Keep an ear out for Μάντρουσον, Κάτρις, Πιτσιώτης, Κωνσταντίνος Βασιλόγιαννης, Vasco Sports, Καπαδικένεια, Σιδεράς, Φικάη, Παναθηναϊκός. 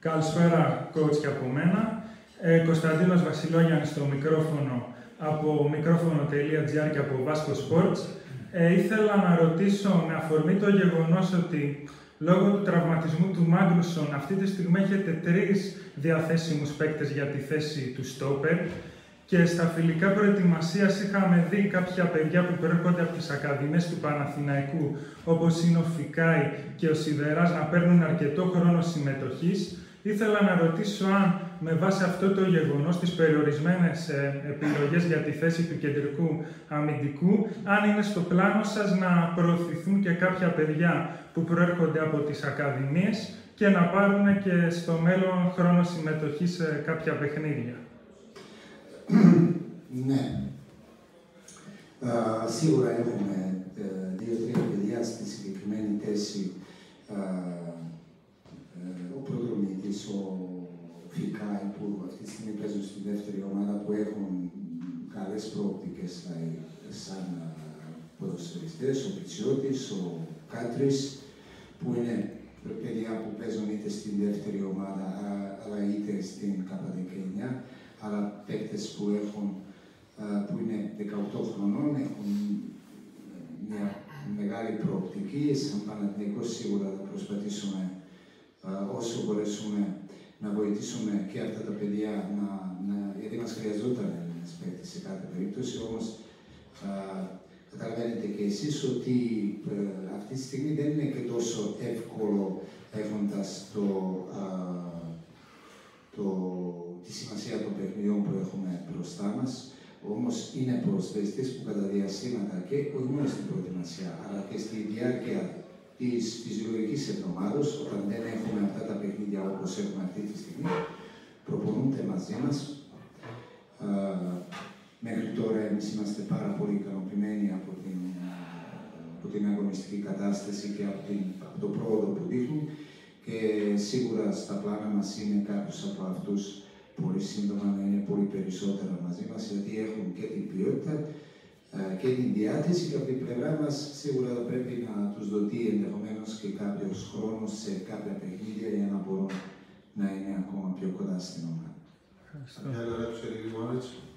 Καλησπέρα, coach, και από μένα. Κωνσταντίνος Βασιλόγιαννης στο μικρόφωνο από μικρόφωνο.gr και από Vasco Sports. Ήθελα να ρωτήσω, με αφορμή το γεγονός ότι λόγω του τραυματισμού του Μάντρουσον αυτή τη στιγμή έχετε 3 διαθέσιμους παίκτες για τη θέση του στόπερ και στα φιλικά προετοιμασίας είχαμε δει κάποια παιδιά που προέρχονται από τις ακαδημίες του Παναθηναϊκού, όπως είναι ο Φικάη και ο Σιδεράς, να παίρνουν αρκετό χρόνο συμμετοχής. Ήθελα να ρωτήσω αν με βάση αυτό το γεγονός, τις περιορισμένες επιλογές για τη θέση του κεντρικού αμυντικού, αν είναι στο πλάνο σας να προωθηθούν και κάποια παιδιά που προέρχονται από τις ακαδημίες και να πάρουν και στο μέλλον χρόνο συμμετοχής σε κάποια παιχνίδια. Ναι. Σίγουρα έχουμε 2-3 παιδιά στη συγκεκριμένη θέση. Ο προπονητής, ο Φικάη, που αυτή τη στιγμή παίζουν στη δεύτερη ομάδα, που έχουν καλές προοπτικές σαν ποδοσφαιριστές, ο Πιτσιώτης, ο Κάτρις, που είναι παιδιά που παίζουν είτε στην δεύτερη ομάδα αλλά είτε στην Καπαδικένεια, αλλά παίκτες που είναι 18 χρονών, έχουν μια μεγάλη προοπτική. Σαν Παναθηναϊκός σίγουρα θα προσπαθήσουμε όσο μπορέσουμε να βοηθήσουμε και αυτά τα παιδιά, γιατί μας χρειαζόταν ένας παίκτης σε κάθε περίπτωση. Όμως καταλαβαίνετε και εσείς ότι αυτή τη στιγμή δεν είναι και τόσο εύκολο, έχοντας τη σημασία των παιχνιδιών που έχουμε μπροστά μας. Όμως είναι προσθέστες που κατά διαστήματα, και όχι μόνο στην προετοιμασία, αλλά και στη διάρκεια της φυσιολογικής εβδομάδας, όταν δεν έχουμε αυτά τα παιχνίδια όπως έχουμε αυτή τη στιγμή, προπονούνται μαζί μας. Μέχρι τώρα εμείς είμαστε πάρα πολύ ικανοποιημένοι από την αγωνιστική κατάσταση και από το πρόοδο που δείχνουν, και σίγουρα στα πλάνα μας είναι κάποιος από αυτούς πολύ σύντομα να είναι πολύ περισσότερα μαζί μας, γιατί έχουν και την ποιότητα και την διάθεση, και από την πλευρά μας σίγουρα θα πρέπει να τους δοθεί ενδεχομένως και κάποιος χρόνος σε κάποια παιχνίδια για να μπορούν να είναι ακόμα πιο κοντά στην ομάδα.